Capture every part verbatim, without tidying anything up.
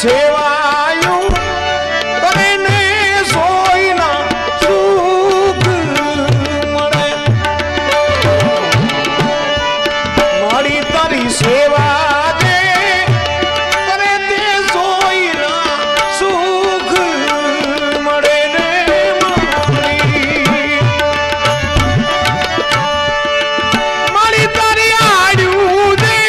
सेवायूं करने सोई ना सुख मने मारी तारी सेवा दे करते सोई ना सुख मने ने मारी मारी तारी आयु दे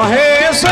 महेश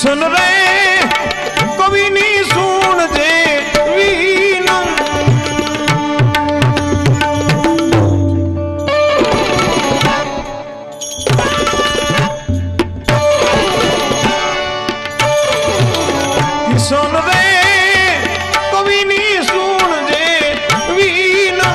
सुन रहे कभी नहीं सुन जे वीना सुन रहे कभी नहीं सुन जे वीना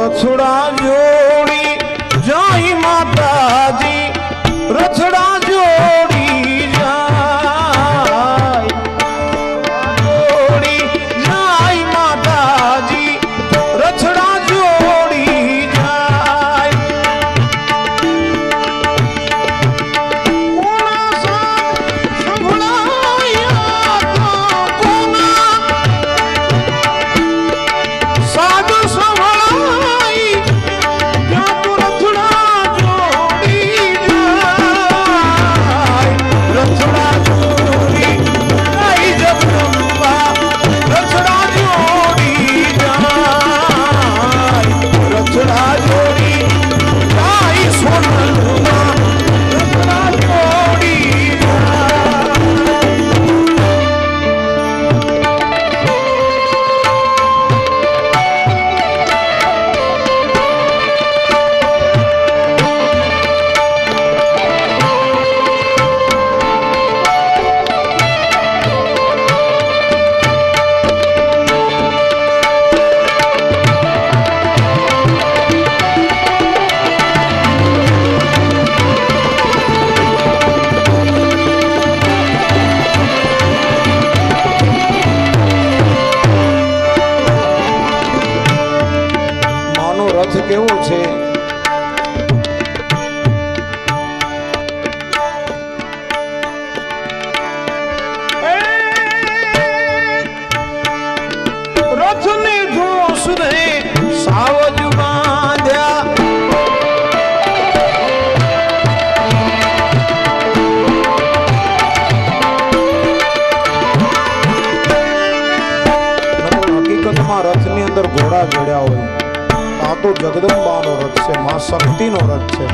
रछड़ा जोड़ी जाई माता जी रछड़ा जोड़ी जाई जोड़ी जाई माता जी रछड़ा जोड़ी जाई कोना सा संभलाया तो कोना साधु संभला કેવું છે રથને ધોસ રે સાવજ બાંધ્યા હકીકતમાં રથની અંદર ઘોડા જોડ્યા હોય तो जगदंबा नो रथ से मां शक्ति नो रथ से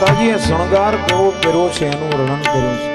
માતાજીએ શણગાર કેવો કર્યો છે એનું વર્ણન કર્યું છે.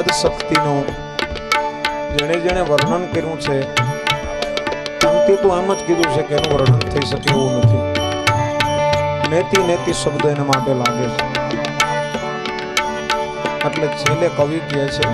આદશક્તિનું જેણે જેણે વર્ણન કર્યું છે અંતે તો આમ જ કીધું છે કે એનું વર્ણન થઈ શકે એવું નથી. નેતિ નેતિ શબ્દ એના માટે લાગે છે. એટલે છેલ્લે કવિ કહે છે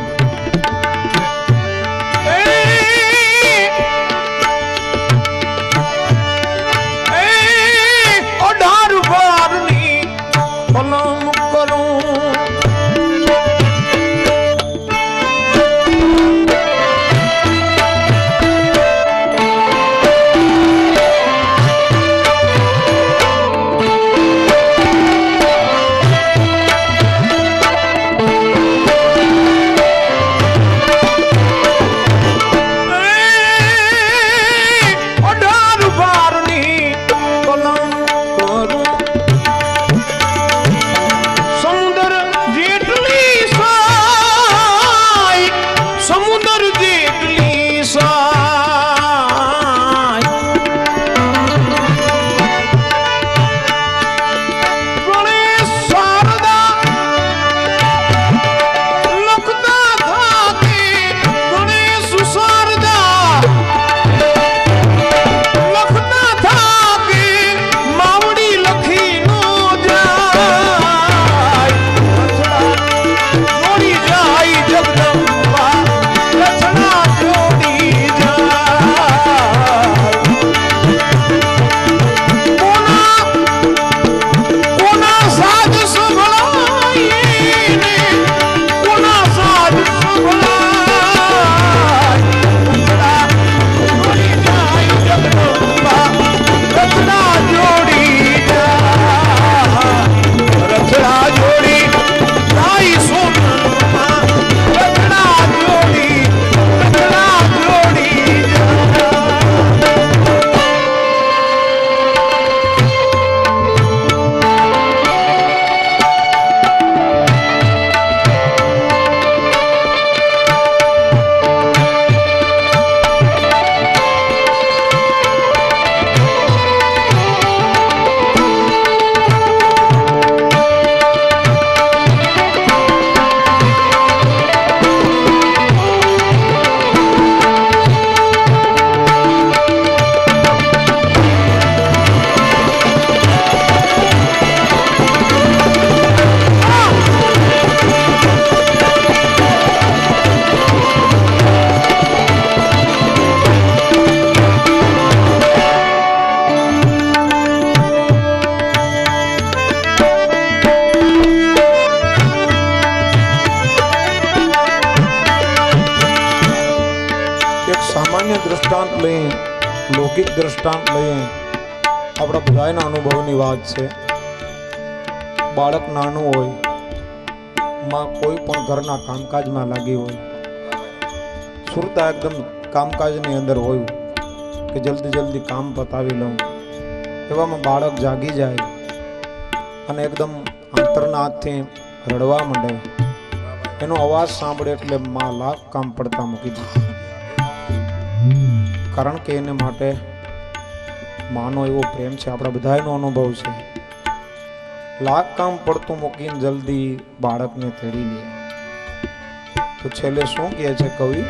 लौकिक दृष्टांत लई अपना बधाईना अनुभवनी बात है. बाळक नानु होय मां कोई पण घरना कामकाज में लागी होय सुरता एकदम कामकाज नी अंदर होय कि जल्दी जल्दी काम पतावी लऊं एवामां बाळक जागी जाय अने एकदम अंतरना हाथथी रड़वा मांडे एनो अवाज सांभळे एटले मां लाख काम पड़ता मूकी दे. कारण के एने माटे मानो एवो प्रेम छे, आपड़ा बधायनो अनुभव छे. लाख काम पड़तुं मूकीने जल्दी बाळकने तेड़ी ले. तो छेले शुं कहे छे कवि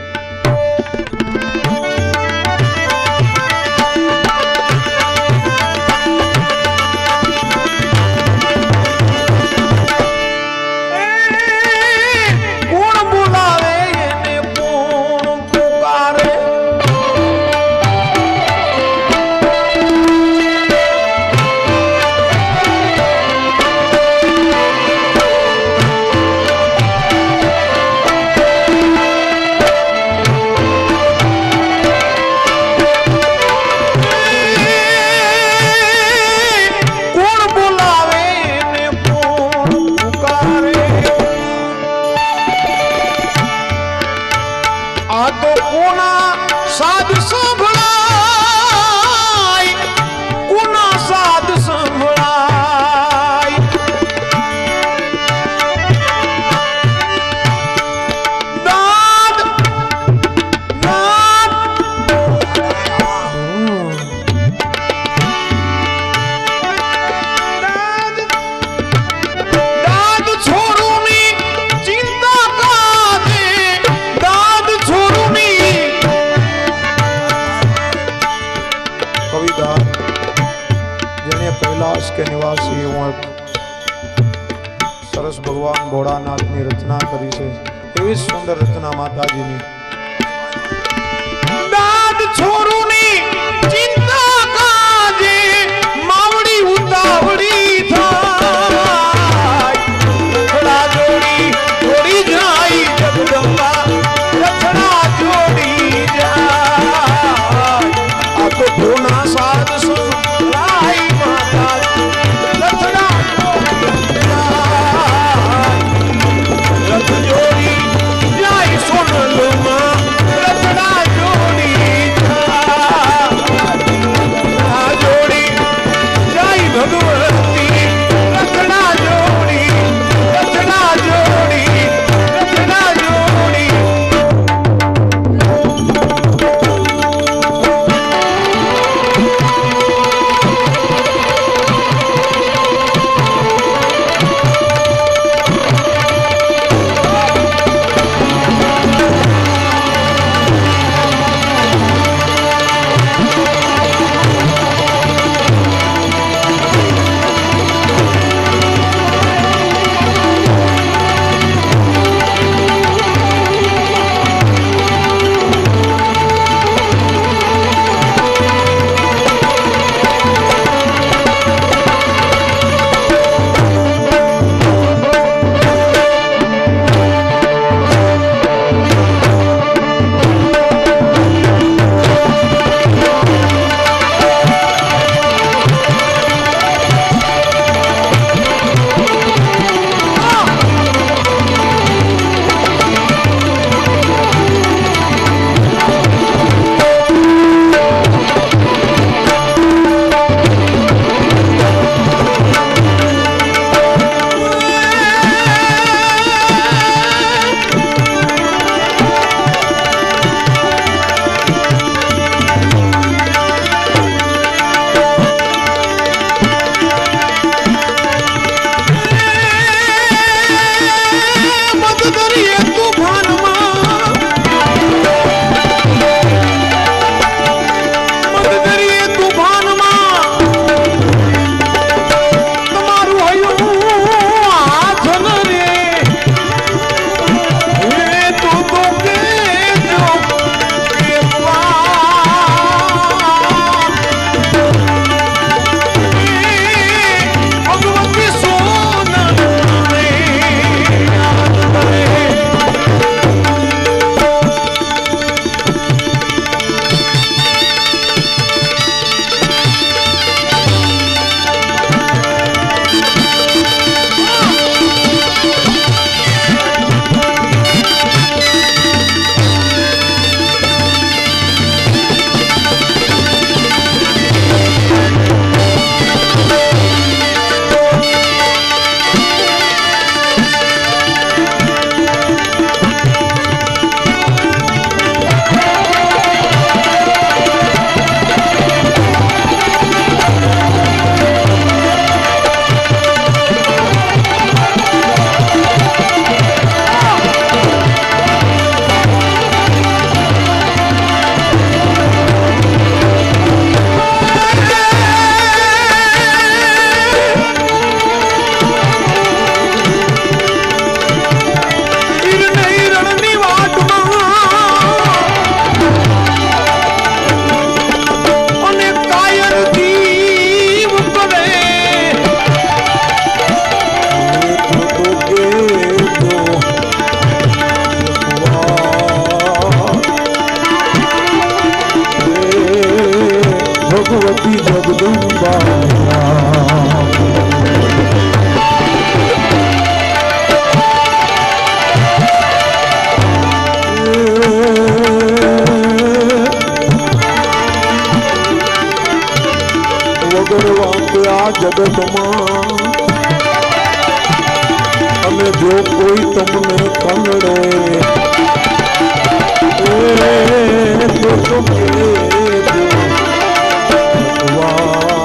निवासी सरस भगवान भोड़ानाथ ने रचना करी से एवी सुंदर रचना माताजी ने दाद छोरू नी चिंता काजे मावड़ी उतावड़ी तो तुम तो